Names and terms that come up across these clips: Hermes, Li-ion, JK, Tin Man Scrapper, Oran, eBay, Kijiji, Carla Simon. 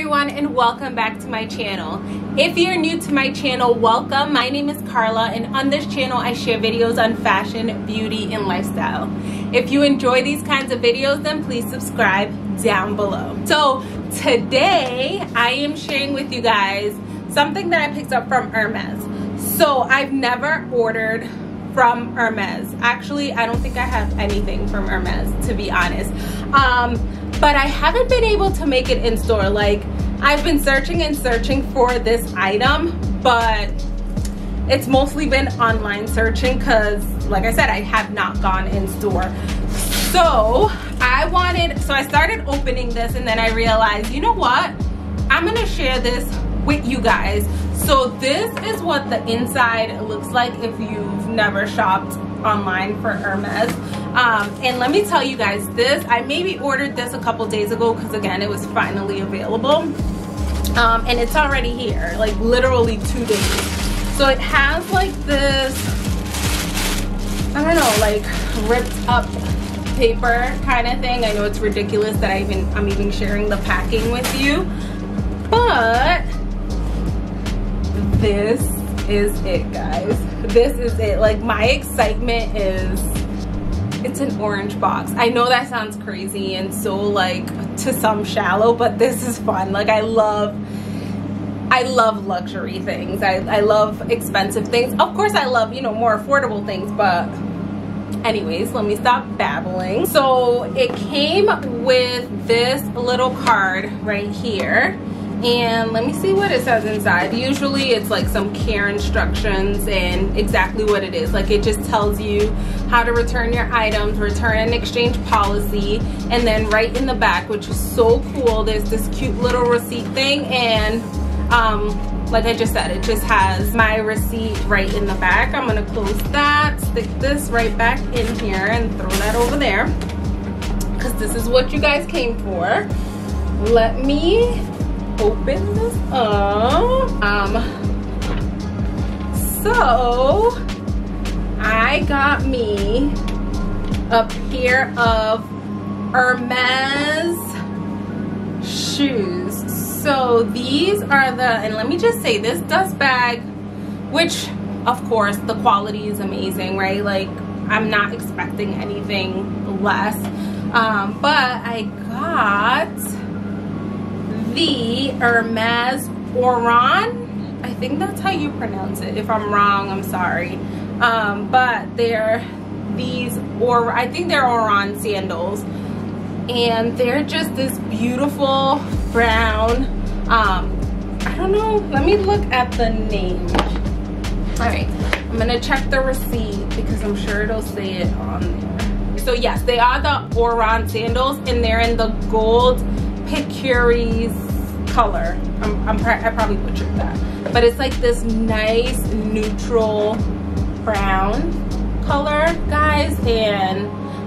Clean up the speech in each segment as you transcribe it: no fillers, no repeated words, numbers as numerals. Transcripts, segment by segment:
everyone, and welcome back to my channel. If you're new to my channel, welcome. My name is Carla, and on this channel I share videos on fashion, beauty, and lifestyle. If you enjoy these kinds of videos, then please subscribe down below. So today I am sharing with you guys something that I picked up from Hermes. So I've never ordered from Hermes. Actually, I don't think I have anything from Hermes, to be honest. But I haven't been able to make it in store. Like, I've been searching and searching for this item, but it's mostly been online searching because, like I said, I have not gone in store. So I started opening this, and then I realized, you know what? I'm gonna share this with you guys. So this is what the inside looks like if you've never shopped online for Hermes. And let me tell you guys, this, I maybe ordered this a couple days ago because, again, it was finally available. And it's already here, like literally 2 days. So it has like this, I don't know, like ripped up paper kind of thing. I know it's ridiculous that I'm even sharing the packing with you, but this is it, guys. This is it. Like, my excitement is, it's an orange box. I know that sounds crazy and so, like, to some shallow, but this is fun. Like, I love luxury things. I love expensive things. Of course I love, you know, more affordable things, but anyways, let me stop babbling. So it came with this little card right here. And let me see what it says inside. Usually it's like some care instructions and exactly what it is. Like, it just tells you how to return your items, return and exchange policy, and then right in the back, which is so cool, there's this cute little receipt thing. And like I just said, it just has my receipt right in the back. I'm gonna close that, stick this right back in here and throw that over there, because this is what you guys came for. Let me open this up. So I got me a pair of Hermes shoes. So these are the, and let me just say, this dust bag, which of course the quality is amazing, right? Like, I'm not expecting anything less. But I got the Hermes Oran, I think that's how you pronounce it. If I'm wrong, I'm sorry. But they're these, or I think they're Oran sandals, and they're just this beautiful brown. I don't know, let me look at the name. All right, I'm gonna check the receipt because I'm sure it'll say it on there. So yes, they are the Oran sandals, and they're in the gold Curie's color. I probably butchered that, but it's like this nice neutral brown color, guys. And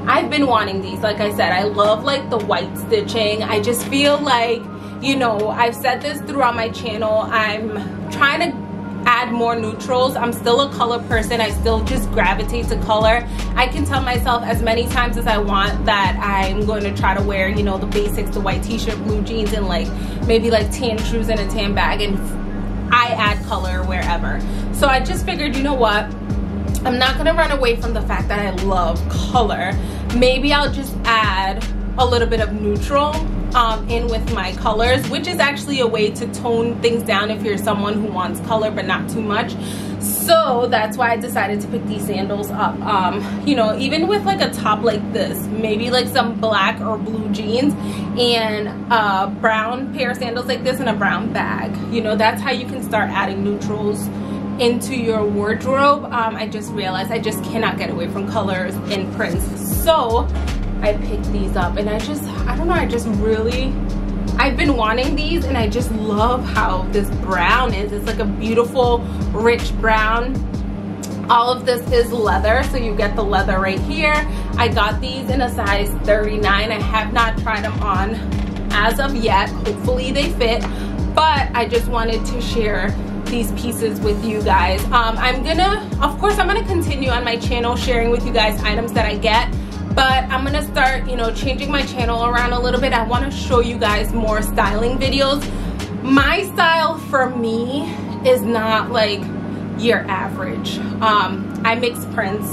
I've been wanting these. Like I said, I love like the white stitching. I just feel like, you know, I've said this throughout my channel, I'm trying to add more neutrals. I'm still a color person. I still just gravitate to color. I can tell myself as many times as I want that I'm going to try to wear, you know, the basics, the white t-shirt, blue jeans, and like maybe like tan shoes and a tan bag, and I add color wherever. So I just figured, you know what, I'm not going to run away from the fact that I love color. Maybe I'll just add a little bit of neutral in with my colors, which is actually a way to tone things down if you're someone who wants color but not too much. So that's why I decided to pick these sandals up. You know, even with like a top like this, maybe like some black or blue jeans and a brown pair of sandals like this and a brown bag, you know, that's how you can start adding neutrals into your wardrobe. I just realized I just cannot get away from colors and prints, so I picked these up. And I don't know, I've been wanting these, and I just love how this brown is. It's like a beautiful rich brown. All of this is leather, so you get the leather right here. I got these in a size 39. I have not tried them on as of yet. Hopefully they fit, but I just wanted to share these pieces with you guys. Of course I'm gonna continue on my channel sharing with you guys items that I get, but I'm gonna start, you know, changing my channel around a little bit. I wanna show you guys more styling videos. my style for me is not like your average. I mix prints,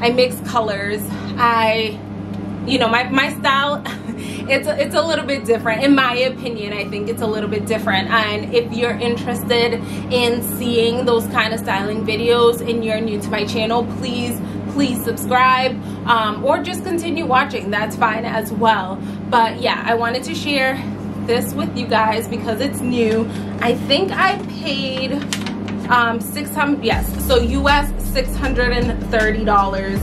I mix colors, you know, my style, it's a little bit different. In my opinion, I think it's a little bit different. And if you're interested in seeing those kind of styling videos and you're new to my channel, please subscribe, or just continue watching. That's fine as well. But yeah, I wanted to share this with you guys because it's new. I think I paid $600, yes, so US $630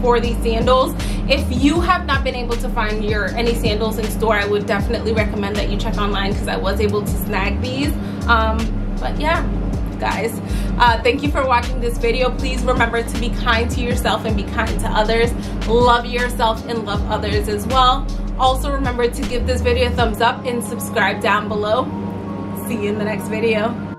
for these sandals. If you have not been able to find any sandals in store, I would definitely recommend that you check online because I was able to snag these. But yeah, guys, thank you for watching this video. Please remember to be kind to yourself and be kind to others. Love yourself and love others as well. Also remember to give this video a thumbs up and subscribe down below. See you in the next video.